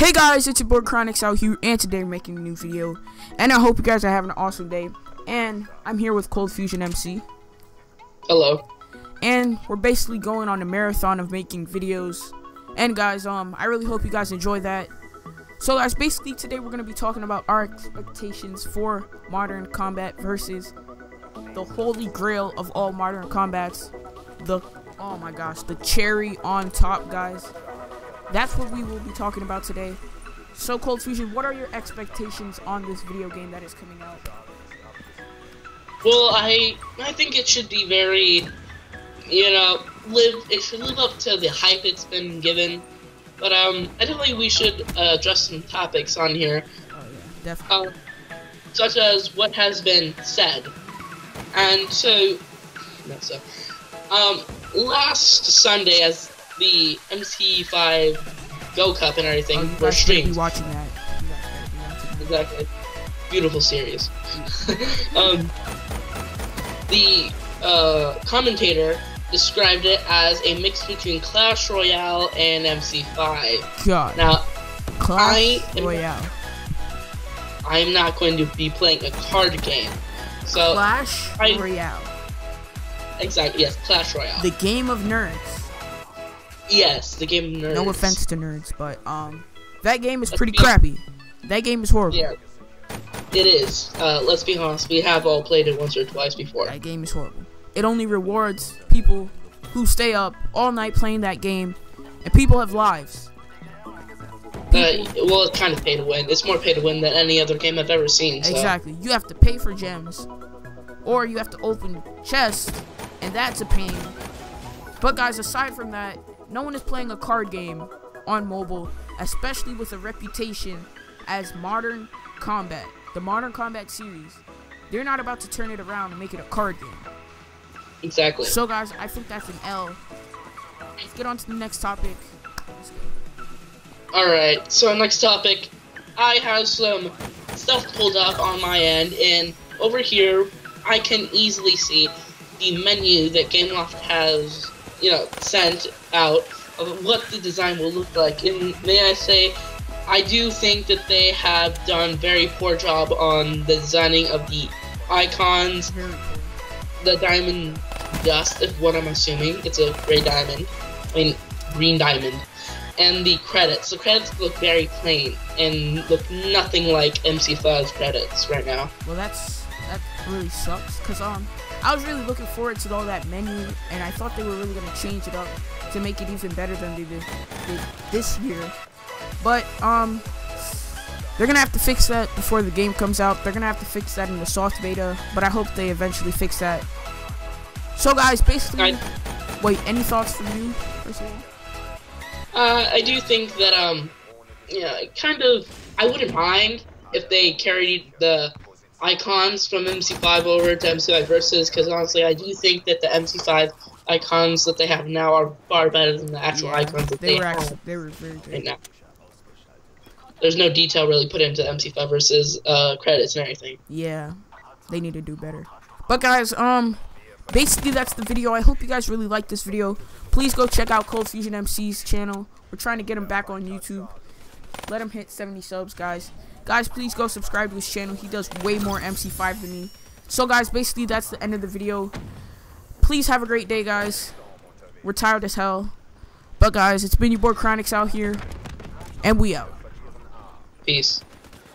Hey guys, it's your boy Cronix out here, and today we're making a new video, and I hope you guys are having an awesome day. And I'm here with Cold Fusion MC. Hello. And we're basically going on a marathon of making videos. And guys, I really hope you guys enjoy that. So guys, basically today we're gonna be talking about our expectations for Modern Combat Versus, the holy grail of all modern combats, oh my gosh, the cherry on top, guys. That's what we will be talking about today. So Cold Fusion, what are your expectations on this video game that is coming out? Well, I think it should be very, it should live up to the hype it's been given. But I definitely we should address some topics on here. Oh yeah, definitely. Such as what has been said, and so not so. Last Sunday, as the MC5 Go Cup and everything were streamed. Watching that. Exactly. Beautiful series. The commentator described it as a mix between Clash Royale and MC5. God. Now, I'm not going to be playing a card game. So Clash Royale. Exactly, yes, Clash Royale. The game of nerds. Yes, the game of nerds. No offense to nerds, but that game is pretty crappy. That game is horrible. Yeah, it is. Let's be honest, we have all played it once or twice before. That game is horrible. It only rewards people who stay up all night playing that game, and people have lives. Well, it's kind of pay to win. It's more pay to win than any other game I've ever seen. So. Exactly. You have to pay for gems, or you have to open chests, and that's a pain. But guys, aside from that, no one is playing a card game on mobile, especially with a reputation as Modern Combat, the Modern Combat series. They're not about to turn it around and make it a card game. Exactly. So guys, I think that's an L. Let's get on to the next topic. Alright, so next topic, I have some stuff pulled up on my end, and over here, I can easily see the menu that Gameloft has, sent out of what the design will look like. And may I say, I do think that they have done a very poor job on the designing of the icons. The diamond dust, if what I'm assuming, it's a gray diamond, green diamond, and the credits. The credits look very plain and look nothing like MC5's credits right now. Well, that really sucks, because I was really looking forward to all that menu, and I thought they were really gonna change it up to make it even better than they did this year. But they're gonna have to fix that before the game comes out. They're gonna have to fix that in the soft beta, but I hope they eventually fix that. So guys, basically, wait, any thoughts from you? I do think that I wouldn't mind if they carried the icons from MC5 over to MC5 versus, because honestly, I do think that the MC5 icons that they have now are far better than the actual icons that they were very good right now. There's no detail really put into MC5 versus credits and everything. Yeah, they need to do better. But guys, basically that's the video. I hope you guys really liked this video. Please go check out Cold Fusion MC's channel. We're trying to get him back on YouTube. Let him hit 70 subs, guys. Guys, please go subscribe to his channel. He does way more MC5 than me. So guys, basically that's the end of the video. Please have a great day, guys. We're tired as hell. But guys, it's been your boy Cronix out here, and we out. Peace.